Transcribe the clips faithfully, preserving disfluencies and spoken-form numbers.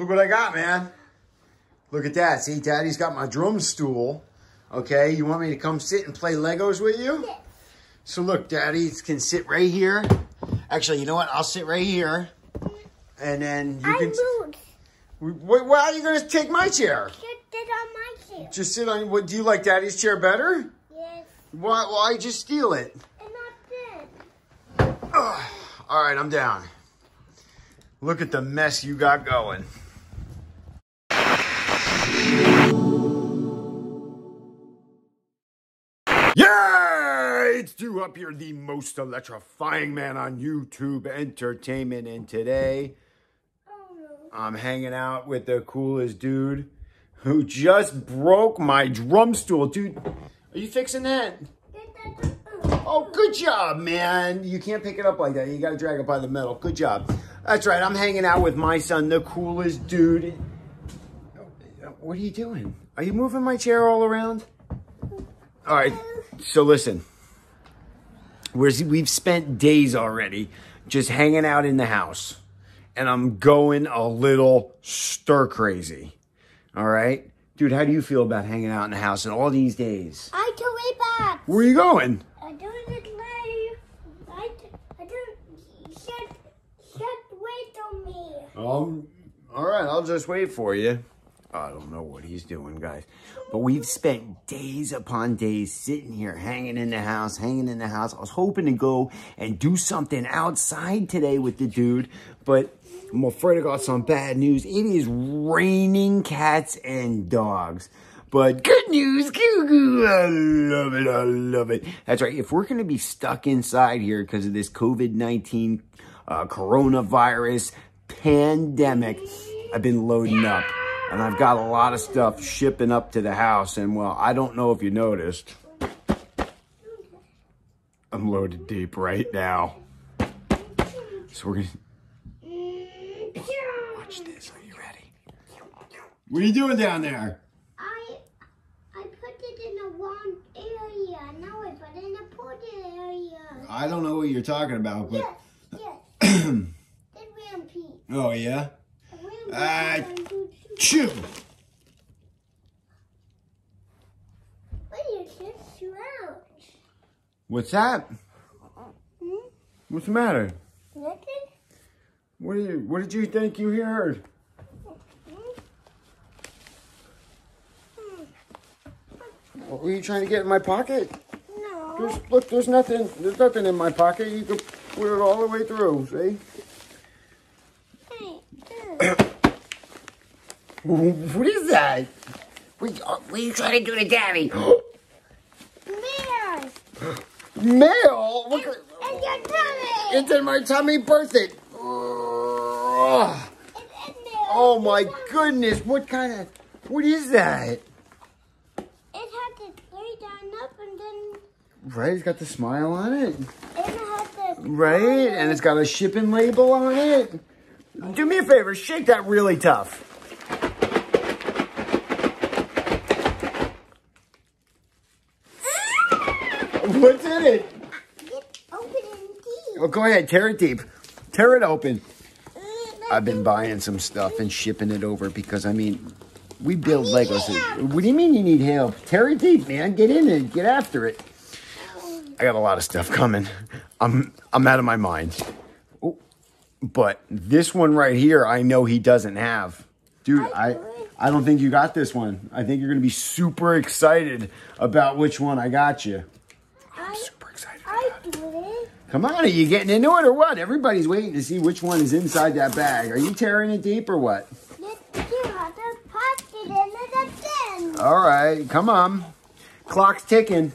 Look what I got, man. Look at that. See, Daddy's got my drum stool. Okay, you want me to come sit and play Legos with you? Yes. So look, Daddy can sit right here. Actually, you know what? I'll sit right here. And then you I can... Moved. Wait, why are you going to take my chair? Just sit on my chair. Just sit on... What, do you like Daddy's chair better? Yes. Why, why just steal it? It's not good. Ugh. All right, I'm down. Look at the mess you got going. Yay! It's Duhop here, the most electrifying man on YouTube Entertainment. And today, I'm hanging out with the coolest dude who just broke my drum stool. Dude, are you fixing that? Oh, good job, man. You can't pick it up like that. You got to drag it by the metal. Good job. That's right. I'm hanging out with my son, the coolest dude. What are you doing? Are you moving my chair all around? All right, so listen, we're, we've spent days already just hanging out in the house, and I'm going a little stir crazy, all right? Dude, how do you feel about hanging out in the house in all these days? I do it back. Where are you going? I do it live. I do, I do, shut, shut, wait on me. Um, all right, I'll just wait for you. I don't know what he's doing, guys. But we've spent days upon days sitting here, hanging in the house, hanging in the house. I was hoping to go and do something outside today with the dude, but I'm afraid I got some bad news. It is raining cats and dogs. But good news, goo goo, I love it, I love it. That's right, if we're going to be stuck inside here because of this COVID nineteen uh, coronavirus pandemic, I've been loading up. And I've got a lot of stuff shipping up to the house. And, well, I don't know if you noticed. I'm loaded deep right now. So we're going to... Watch this. Are you ready? What are you doing down there? I I put it in the wrong area. Now I put it in the poor area. I don't know what you're talking about, but... Yes, yes. It ran pee. Oh, yeah? It ran pee. Uh, Chew. What's that? Hmm? What's the matter? Nothing. What did you, what did you think you heard? Hmm. What were you trying to get in my pocket? No. There's, look, there's nothing. There's nothing in my pocket. You could put it all the way through. See? What is that? What are you trying to do to Daddy? Mail! Mail? What? It's, it's your tummy! It's in my tummy. Birth it! Oh, it's in there. Oh my goodness! What kind of... What is that? It had to lay down up and then... Right, it's got the smile on it. And it had the... Right, and it's got a shipping label on it. Do me a favor, shake that really tough. What's in it? It's open and deep. Oh, go ahead. Tear it deep. Tear it open. I've been buying some stuff and shipping it over because, I mean, we build Legos. What do you mean you need help? Tear it deep, man. Get in it. Get after it. I got a lot of stuff coming. I'm, I'm out of my mind. Oh, but this one right here, I know he doesn't have. Dude, I... I don't think you got this one. I think you're going to be super excited about which one I got you. I'm super excited about it. Come on, are you getting into it or what? Everybody's waiting to see which one is inside that bag. Are you tearing it deep or what? All right, come on. Clock's ticking.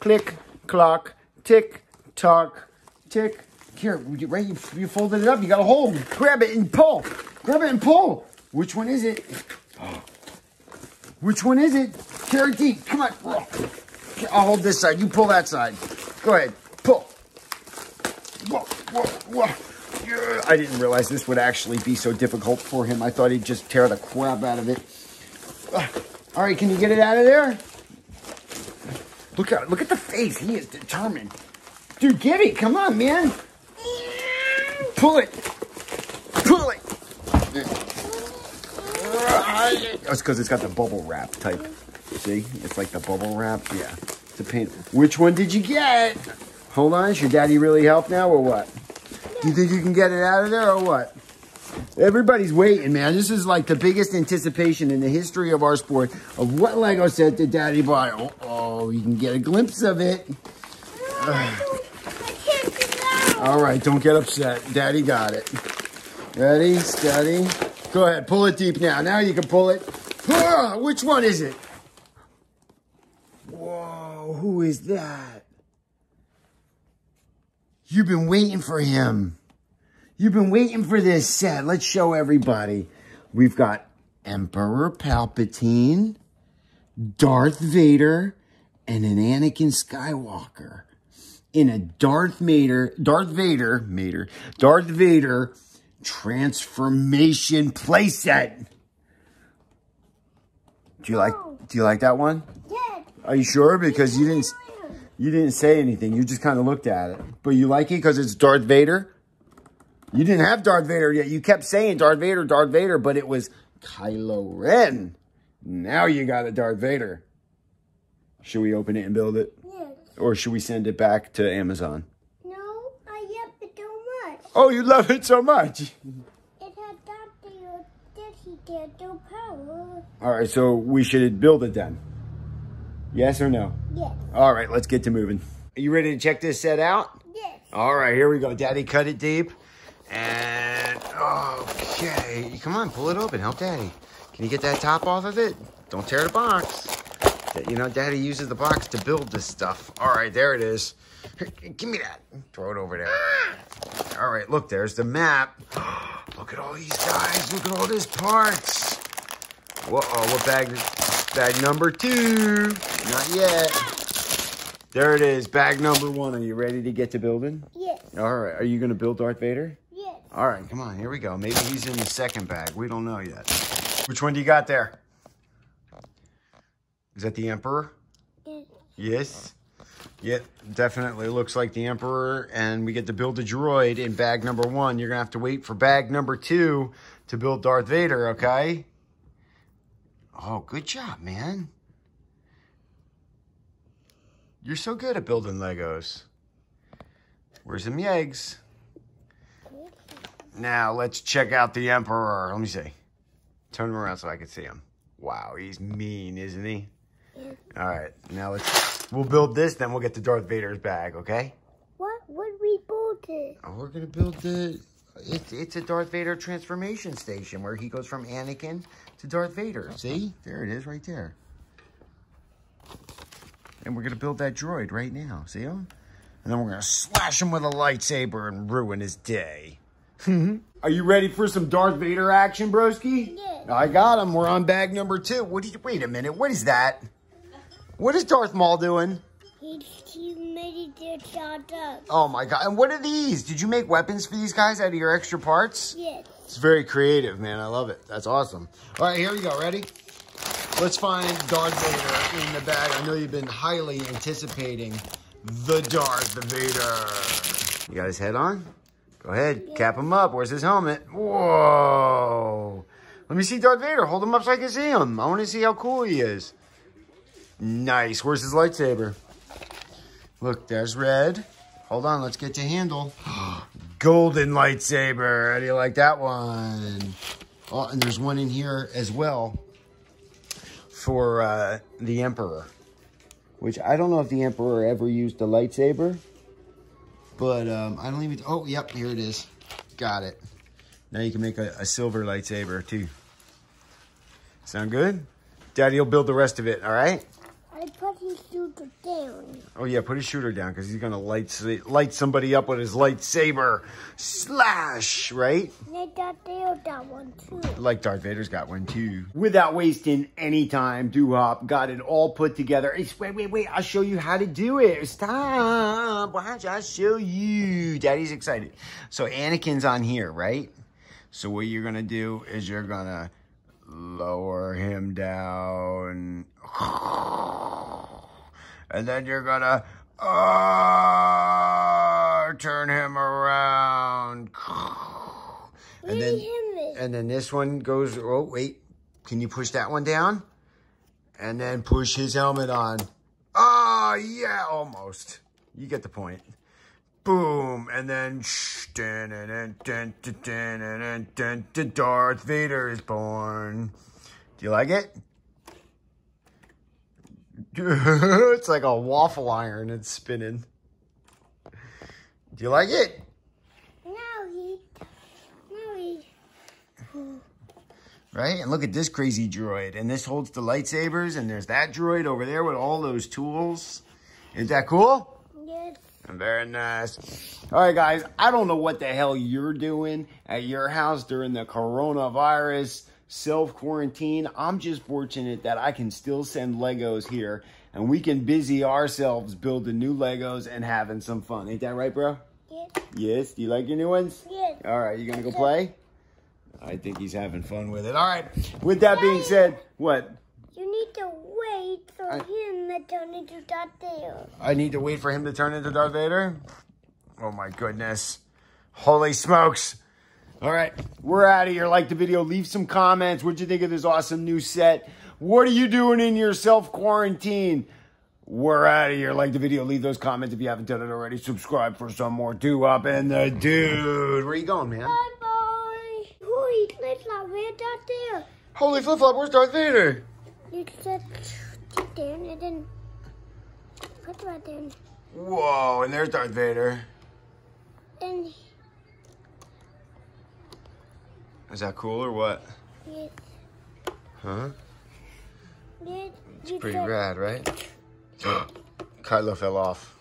Click, clock, tick, tock, tick. Here, right, you, you folded it up. You got a hole. Grab it and pull. Grab it and pull. Which one is it? Which one is it? Tear it deep. Come on. I'll hold this side. You pull that side. Go ahead. Pull. Whoa, whoa, whoa. Yeah. I didn't realize this would actually be so difficult for him. I thought he'd just tear the crap out of it. All right, can you get it out of there? Look at it. Look at the face. He is determined. Dude, get it. Come on, man. Pull it. Pull it. That's because it's got the bubble wrap type. See? It's like the bubble wrap. Yeah. It's a pain. Which one did you get? Hold on. Is your daddy really help now or what? Yeah. Do you think you can get it out of there or what? Everybody's waiting, man. This is like the biggest anticipation in the history of our sport of what Lego set did daddy buy. Oh, oh, you can get a glimpse of it. No, all right, don't get upset. Daddy got it. Ready, steady. Go ahead, pull it deep now. Now you can pull it. Ah, which one is it? Whoa, who is that? You've been waiting for him. You've been waiting for this set. Let's show everybody. We've got Emperor Palpatine, Darth Vader, and an Anakin Skywalker. In a Darth Vader, Darth Vader, Mater, Darth Vader transformation playset. Do you like? Do you like that one? Yeah. Are you sure? Because you didn't, you didn't say anything. You just kind of looked at it. But you like it because it's Darth Vader. You didn't have Darth Vader yet. You kept saying Darth Vader, Darth Vader, but it was Kylo Ren. Now you got a Darth Vader. Should we open it and build it? Or should we send it back to Amazon? No, I love it so much. Oh, you love it so much. It had that that he did no power. All right, so we should build it then. Yes or no? Yes. All right, let's get to moving. Are you ready to check this set out? Yes. All right, here we go. Daddy cut it deep. And okay, come on, pull it open. Help Daddy. Can you get that top off of it? Don't tear the box. You know, Daddy uses the box to build this stuff. All right, there it is. Here, give me that. Throw it over there. Ah! All right, look, there's the map. Look at all these guys. Look at all these parts. Whoa, uh-oh, what bag? Bag number two. Not yet. There it is, bag number one. Are you ready to get to building? Yes. All right, are you going to build Darth Vader? Yes. All right, come on, here we go. Maybe he's in the second bag. We don't know yet. Which one do you got there? Is that the Emperor? Yes. Yes. Yeah, definitely looks like the Emperor. And we get to build a droid in bag number one. You're going to have to wait for bag number two to build Darth Vader, okay? Oh, good job, man. You're so good at building Legos. Where's some eggs? Now, let's check out the Emperor. Let me see. Turn him around so I can see him. Wow, he's mean, isn't he? All right, now let's, we'll build this, then we'll get to Darth Vader's bag, okay? What would we build it? Oh, we're going to build the, it's, it's a Darth Vader transformation station where he goes from Anakin to Darth Vader. See? There it is right there. And we're going to build that droid right now. See him? And then we're going to slash him with a lightsaber and ruin his day. Are you ready for some Darth Vader action, broski? Yeah. I got him. We're on bag number two. What did you, wait a minute. What is that? What is Darth Maul doing? He's making their shot up. Oh, my God. And what are these? Did you make weapons for these guys out of your extra parts? Yes. It's very creative, man. I love it. That's awesome. All right, here we go. Ready? Let's find Darth Vader in the bag. I know you've been highly anticipating the Darth Vader. You got his head on? Go ahead, cap him up. Where's his helmet? Whoa. Let me see Darth Vader. Hold him up so I can see him. I want to see how cool he is. Nice. Where's his lightsaber? Look, there's red. Hold on, let's get to handle. Golden lightsaber. How do you like that one? Oh, and there's one in here as well for uh, the Emperor, which I don't know if the Emperor ever used the lightsaber. But um, I don't even, oh, yep, here it is. Got it. Now you can make a, a silver lightsaber too. Sound good? Daddy will build the rest of it, all right? I put his shooter down. Oh yeah, put his shooter down because he's gonna light, light somebody up with his lightsaber. Slash, right? Like Darth Vader got one too. Like Darth Vader's got one too. Without wasting any time, Duhop got it all put together. It's, wait, wait, wait, I'll show you how to do it. Stop, watch, I'll show you. Daddy's excited. So Anakin's on here, right? So what you're gonna do is you're gonna lower him down. And then you're gonna uh, turn him around. And then, and then this one goes, oh, wait. Can you push that one down? And then push his helmet on. Oh, yeah, almost. You get the point. Boom. And then shh, dun, dun, dun, dun, dun, dun, dun, dun, Darth Vader is born. Do you like it? It's like a waffle iron. It's spinning. Do you like it? Right? And look at this crazy droid. And this holds the lightsabers. And there's that droid over there with all those tools. Is that cool? Yes. Very nice. All right, guys. I don't know what the hell you're doing at your house during the coronavirus self-quarantine. I'm just fortunate that I can still send Legos here. And we can busy ourselves building new Legos and having some fun. Ain't that right, bro? Yes. Yes? Do you like your new ones? Yes. All right. You going to go play? I think he's having fun with it. All right. With that Daddy, being said, what? You need to wait for I, him to turn into Darth Vader. I need to wait for him to turn into Darth Vader? Oh, my goodness. Holy smokes. All right. We're out of here. Like the video. Leave some comments. What'd you think of this awesome new set? What are you doing in your self-quarantine? We're out of here. Like the video. Leave those comments if you haven't done it already. Subscribe for some more Duhop and the Dude. Where are you going, man? Bye. Where's Darth Vader? Holy flip flop, where's Darth Vader? You said there and then put right there. Whoa, and there's Darth Vader. And is that cool or what? Yes. Huh? Yes. It's pretty rad, right? Kylo fell off.